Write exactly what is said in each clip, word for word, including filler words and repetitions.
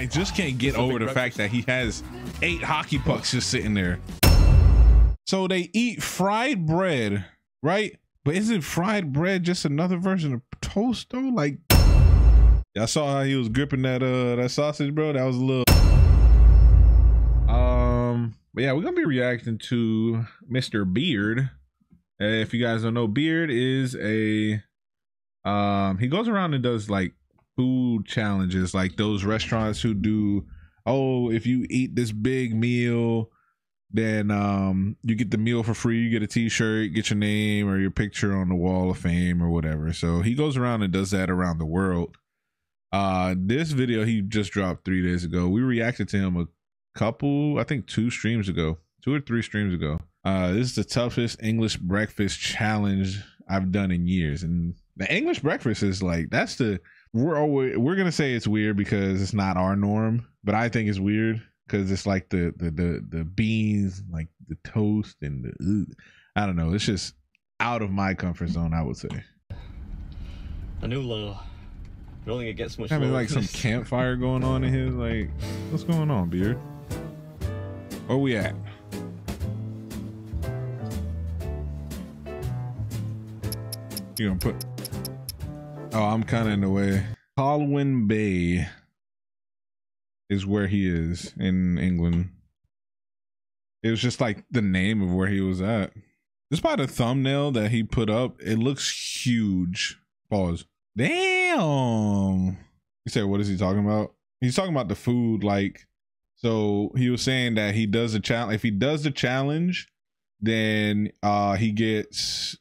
I just can't get over the fact that he has eight hockey pucks just sitting there. So they eat fried bread, right? But isn't fried bread just another version of toast though? Like, I saw how he was gripping that uh that sausage, bro. That was a little. Um, but yeah, we're gonna be reacting to Mister Beard. Uh, if you guys don't know, Beard is a um he goes around and does like food challenges, like those restaurants who do, oh, if you eat this big meal, then um you get the meal for free, you get a t-shirt, get your name or your picture on the wall of fame or whatever. So he goes around and does that around the world. Uh this video he just dropped three days ago. We reacted to him a couple, I think two streams ago, two or three streams ago. Uh this is the toughest English breakfast challenge I've done in years. And the English breakfast is like, that's the, we're always, we're gonna say it's weird because it's not our norm, but I think it's weird because it's like the, the the the beans, like the toast and the, I don't know, it's just out of my comfort zone, I would say. I knew low. I don't think it gets much. I mean, like some campfire going on in here. Like, what's going on, Beard? Where we at? You gonna put? Oh, I'm kind of in the way. Colwyn Bay is where he is in England. It was just like the name of where he was at. Just by the thumbnail that he put up, it looks huge. Pause. Damn. He said, what is he talking about? He's talking about the food. Like, so he was saying that he does the challenge. If he does the challenge, then uh, he gets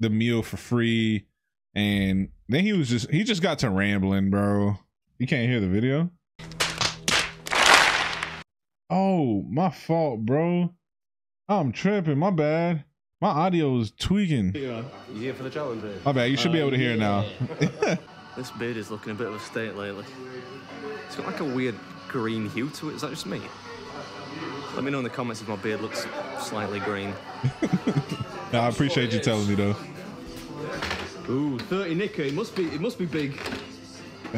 the meal for free. And then he was just, he just got to rambling, bro. You can't hear the video. Oh, my fault, bro. I'm tripping. My bad. My audio is tweaking. You here for the challenge, babe? My bad. You should uh, be able to hear it now. This beard is looking a bit of a state lately. It's got like a weird green hue to it. Is that just me? Let me know in the comments if my beard looks slightly green. No, I appreciate you telling me though. Ooh, thirty nicker. It must be. It must be big. Hey.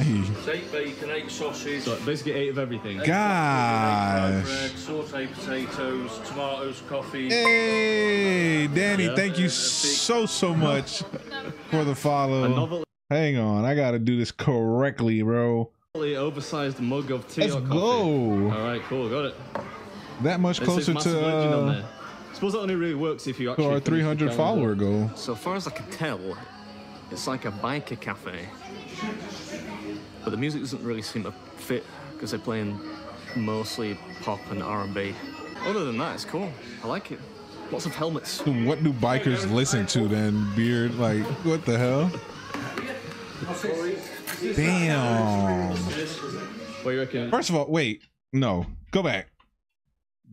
It's eight bacon, eight sausage. So basically eight of everything. Gosh. Bread, sauteed potatoes, tomatoes, coffee. Hey, Danny, yeah. Thank you so so much for the follow. Hang on, I gotta do this correctly, bro. Oversized mug of tea. Let's or coffee. Go. All right, cool, got it. That much closer to. Uh, I suppose that only really works if you actually. To our three hundred follower goal. So far as I can tell, it's like a biker cafe. But the music doesn't really seem to fit because they're playing mostly pop and R and B. Other than that, it's cool. I like it. Lots of helmets. What do bikers listen to then, Beard? Like, what the hell? Damn. What do you reckon? First of all, wait. No, go back.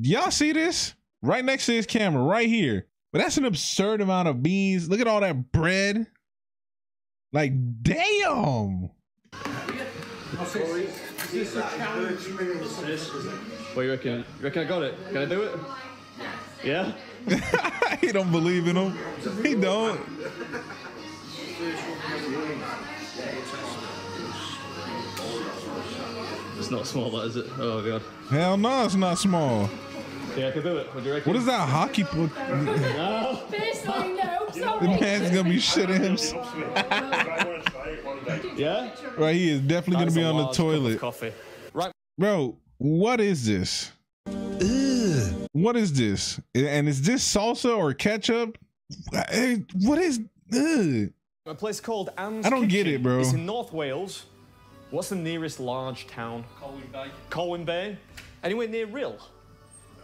Y'all see this? Right next to his camera, right here. But that's an absurd amount of beans. Look at all that bread. Like, damn. What do you reckon? You reckon I got it? Can I do it? Yeah? He don't believe in him. He don't. It's not small, that is it? Oh, God. Hell no, it's not small. Yeah, I can do it. What do you reckon? What is that hockey book? No. Seriously, no. Sorry. The man's going to be shitting himself. Yeah, right. He is definitely gonna be on the toilet. Coffee, right, bro? What is this? Ugh. What is this? And is this salsa or ketchup? What is? Ugh. A place called Anne's Kitchen. I don't get it, bro. It's in North Wales. What's the nearest large town? Colwyn Bay. Colwyn Bay. Anywhere near Rhyl?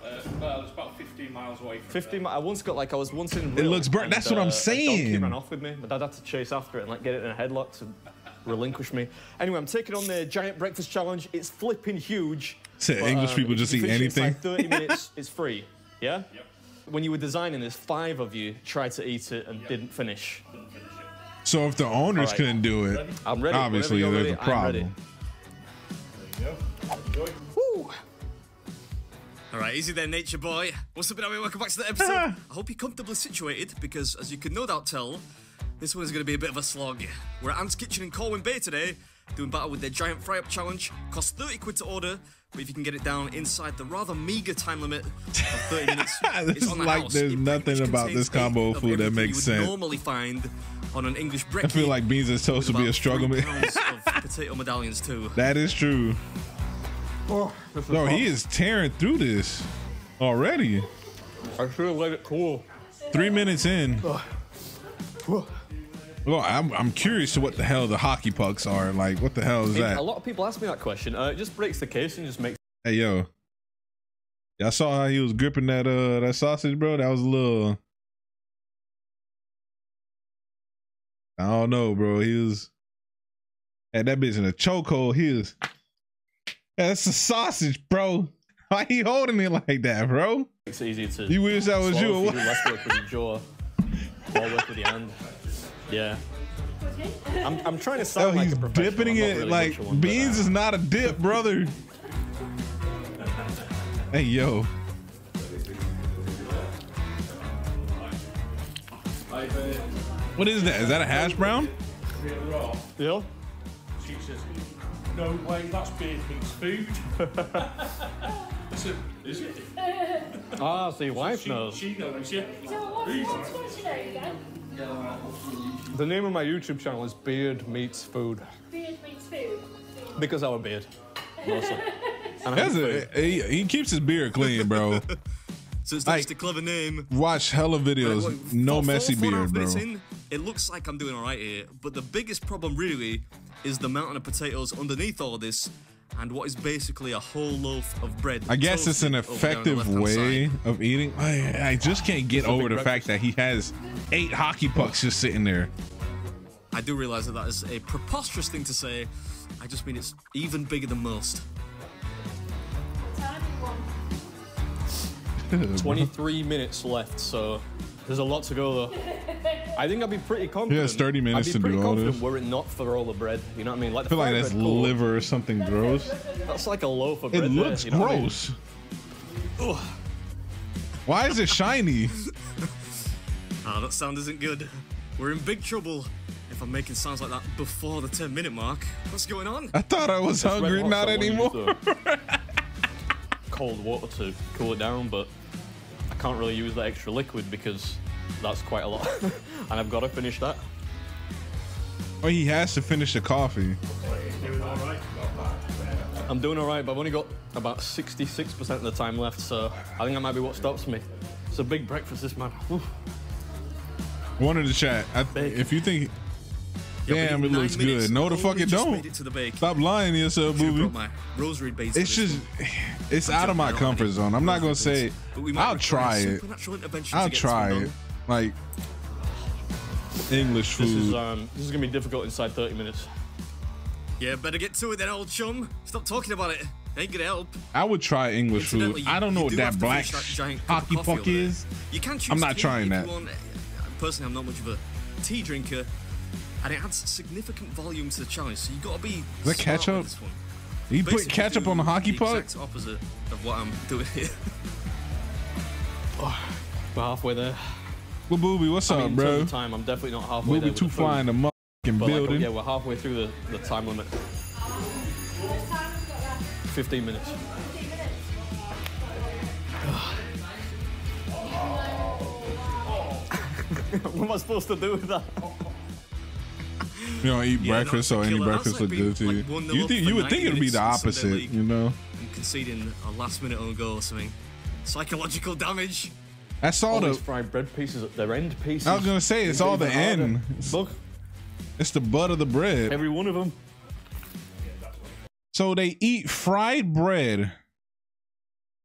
Uh, well, it's about fifteen miles away from fifteen miles. I once got like I was once in Rhyl. It looks burnt. That's uh, what I'm saying. A donkey ran off with me. My dad had to chase after it and like get it in a headlock to relinquish me. Anyway, I'm taking on the giant breakfast challenge. It's flipping huge. So but, English um, people just eat anything. Like thirty minutes is free. Yeah. Yep. When you were designing this, five of you tried to eat it and yep. didn't finish. So if the owners right. couldn't do it, I'm ready. Obviously there's ready, a problem. There you go. Woo. All right, easy there, nature boy. What's up, everybody? Welcome back to the episode. I hope you're comfortably situated because, as you can no doubt tell, this one is going to be a bit of a slog. We're at Anne's Kitchen in Colwyn Bay today, doing battle with their giant fry-up challenge. Costs thirty quid to order, but if you can get it down inside the rather meager time limit of thirty minutes, it's on the like house. There's it nothing about this combo food that makes you sense. Normally find on an English brekkie. I feel like beans and toast would be a struggle. Of potato medallions too. That is true. Oh, is Bro, hot. He is tearing through this already. I should have let it cool. Three minutes in. Oh. Oh. Well, I'm, I'm curious to what the hell the hockey pucks are. Like, what the hell is that? A lot of people ask me that question. Uh, it just breaks the case and just makes. Hey, yo. Y'all saw how he was gripping that uh that sausage, bro? That was a little. I don't know, bro. He was. Had that bitch in a chokehold. He was. That's a sausage, bro. Why he holding it like that, bro? It's easy to. You wish that was you. Or what? You do less work with your jaw, more work with your hand. Yeah, I'm, I'm trying to sound oh, like he's a dipping it really like sure one, beans but, uh, is not a dip, brother. Hey, yo. What is that? Is that a hash brown? Yeah. She says, no way, that's Beard Meets Food. Said, is it? Ah, so your wife she, knows. She knows, yeah. So what's, what's your name again? The name of my YouTube channel is Beard Meets Food. Beard Meets Food? Because I have a beard. Mostly. That's a, he, he keeps his beard clean, bro. So it's not like, just a clever name. Watch hella videos. Like, what, no four, messy four, beard, four bro. In, it looks like I'm doing all right here, but the biggest problem really is the mountain of potatoes underneath all this and what is basically a whole loaf of bread. I guess it's an effective way of eating. I, I just can't get over the fact that he has eight hockey pucks just sitting there. I do realize that that is a preposterous thing to say. I just mean it's even bigger than most. twenty-three minutes left, so there's a lot to go though. I think I'd be pretty confident. He has thirty minutes to do all this. Were it not for all the bread, you know what I mean? Like I feel like that's liver or something gross. That's like a loaf of bread. It looks gross. Why is it shiny? Ah, that sound isn't good. We're in big trouble if I'm making sounds like that before the ten minute mark. What's going on? I thought I was hungry, not anymore. Cold water to cool it down, but I can't really use that extra liquid because that's quite a lot. And I've got to finish that. Oh, he has to finish the coffee. I'm doing all right, but I've only got about sixty-six percent of the time left, so I think that might be what stops me. It's a big breakfast, this man. Oof. One in the chat. I th if you think, yeah, damn, it looks minutes. good. No, the fuck it don't. It to Stop lying to yourself, booby. It's just, it's I'm out of my comfort zone. I'm Rose not gonna say. I'll try it. I'll try it. Like English food. This is, um, this is gonna be difficult inside thirty minutes. Yeah, better get to it then, old chum. Stop talking about it. Ain't gonna help. I would try English food. I don't know what do that black that hockey puck is. You can choose I'm not trying that. Personally, I'm not much of a tea drinker, and it adds significant volume to the challenge. So you gotta be. Is that ketchup? With this one. You Basically put ketchup on the hockey puck. Exact opposite of what I'm doing here. Oh, we're halfway there. Well, Booby, what's I up, mean, bro? Time, I'm definitely not halfway. Booby, there two flying the motherfucking building. Like, yeah, we're halfway through the, the time limit. Fifteen minutes. What am I supposed to do with that? You don't eat yeah, breakfast, so any breakfast would do to you. Like you think you would think it would be the opposite, you know? I'm conceding a last minute own goal or something. Psychological damage. I saw all the fried bread pieces at their end pieces. I was gonna say it's, it's all the end. It's, Look, it's the butt of the bread. Every one of them. So they eat fried bread,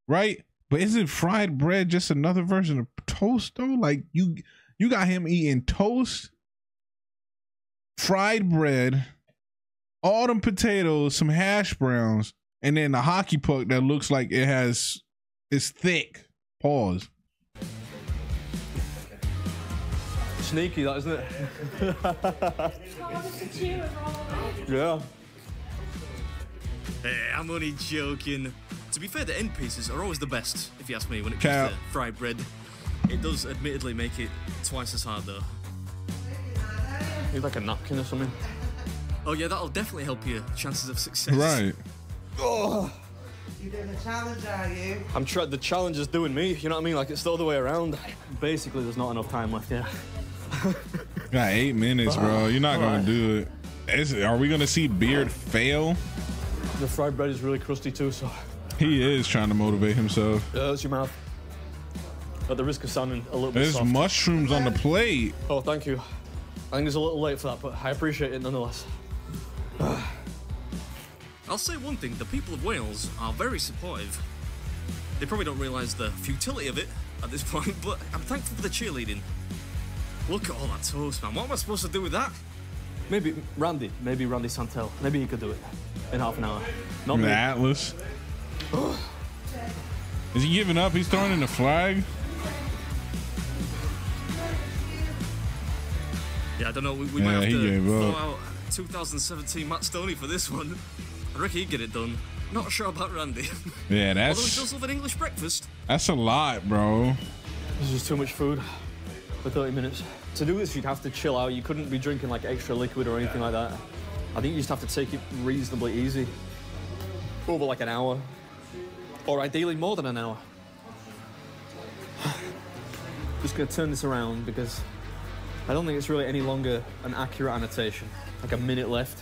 right? But isn't fried bread just another version of toast though? Like you. You got him eating toast, fried bread, all them potatoes, some hash browns, and then the hockey puck that looks like it has, it's thick. Pause. Sneaky, that, isn't it? Yeah. Hey, I'm only joking. To be fair, the end pieces are always the best, if you ask me, when it comes to fried bread. It does admittedly make it twice as hard though. Need like a napkin or something. Oh yeah, that'll definitely help your chances of success. Right. Oh. You're doing a challenge, are you? I'm trying. The challenge is doing me. You know what I mean? Like, it's the other way around. Basically, there's not enough time left. Yeah. Got eight minutes, bro. You're not gonna right. do it. Is, are we gonna see Beard fail? The fried bread is really crusty too, so. He is trying to motivate himself. Yeah, that's your mouth. At the risk of sounding a little bit soft. There's mushrooms on the plate. Oh, thank you. I think it's a little late for that, but I appreciate it nonetheless. I'll say one thing, the people of Wales are very supportive. They probably don't realise the futility of it at this point, but I'm thankful for the cheerleading. Look at all that toast, man. What am I supposed to do with that? Maybe Randy, maybe Randy Santel. Maybe he could do it in half an hour. Not me. The Atlas. Is he giving up? He's throwing in the flag? Yeah, I don't know. We, we yeah, might have to throw out two thousand seventeen Matt Stoney for this one. I reckon he'd get it done. Not sure about Randy. Yeah, that's... Although he does love an English breakfast. That's a lot, bro. This is too much food for thirty minutes. To do this, you'd have to chill out. You couldn't be drinking, like, extra liquid or anything like that. I think you just have to take it reasonably easy. Over, like, an hour. Or ideally more than an hour. Just going to turn this around because I don't think it's really any longer an accurate annotation. Like a minute left.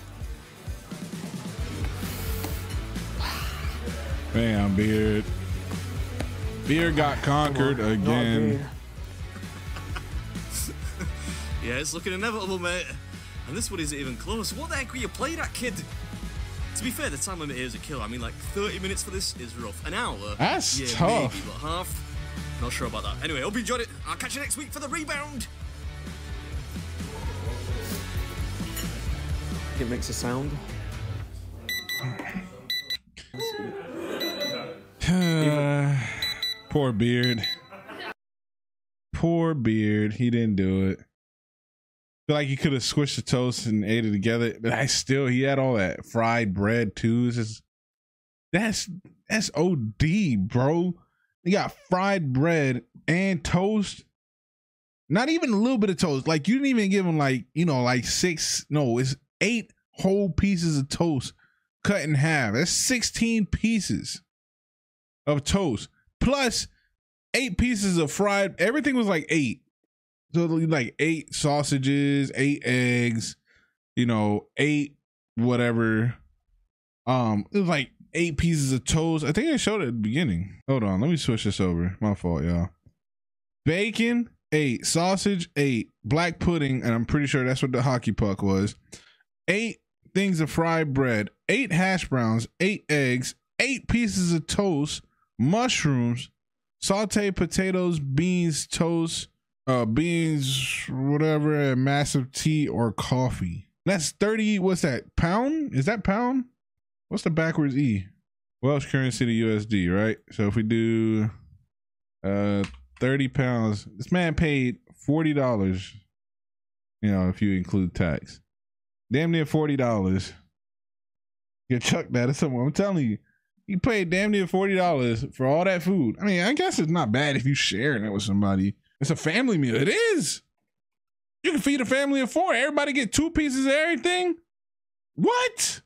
Bam, Beard. Beard got conquered on, again. Yeah, it's looking inevitable, mate. And this one isn't even close. What the heck were you playing at, kid? To be fair, the time limit here is a killer. I mean, like, thirty minutes for this is rough. An hour? That's yeah, tough. Maybe, but half? Not sure about that. Anyway, hope you enjoyed it. I'll catch you next week for the rebound. It makes a sound. Uh, poor Beard. Poor Beard. He didn't do it. Feel like he could have squished the toast and ate it together, but I still he had all that fried bread too. It's just, that's that's O D, bro. You got fried bread and toast. Not even a little bit of toast. Like, you didn't even give him like, you know, like six. No, it's eight whole pieces of toast cut in half. That's sixteen pieces of toast plus eight pieces of fried. Everything was like eight. So like eight sausages, eight eggs, you know, eight whatever. Um, it was like eight pieces of toast. I think I showed it at the beginning. Hold on, let me switch this over. My fault, y'all. Bacon, eight. Sausage, eight. Black pudding, and I'm pretty sure that's what the hockey puck was. Eight things of fried bread, eight hash browns, eight eggs, eight pieces of toast, mushrooms, sauteed potatoes, beans, toast, Uh, beans, whatever, and massive tea or coffee. That's thirty. What's that? Pound? Is that pound? What's the backwards E? Welsh currency to U S D, right? So if we do uh thirty pounds, this man paid forty dollars. You know, if you include tax, damn near forty dollars. You chuck that at someone. I'm telling you, you paid damn near forty dollars for all that food. I mean, I guess it's not bad if you sharing it with somebody. It's a family meal. It is. You can feed a family of four. Everybody get two pieces of everything. What?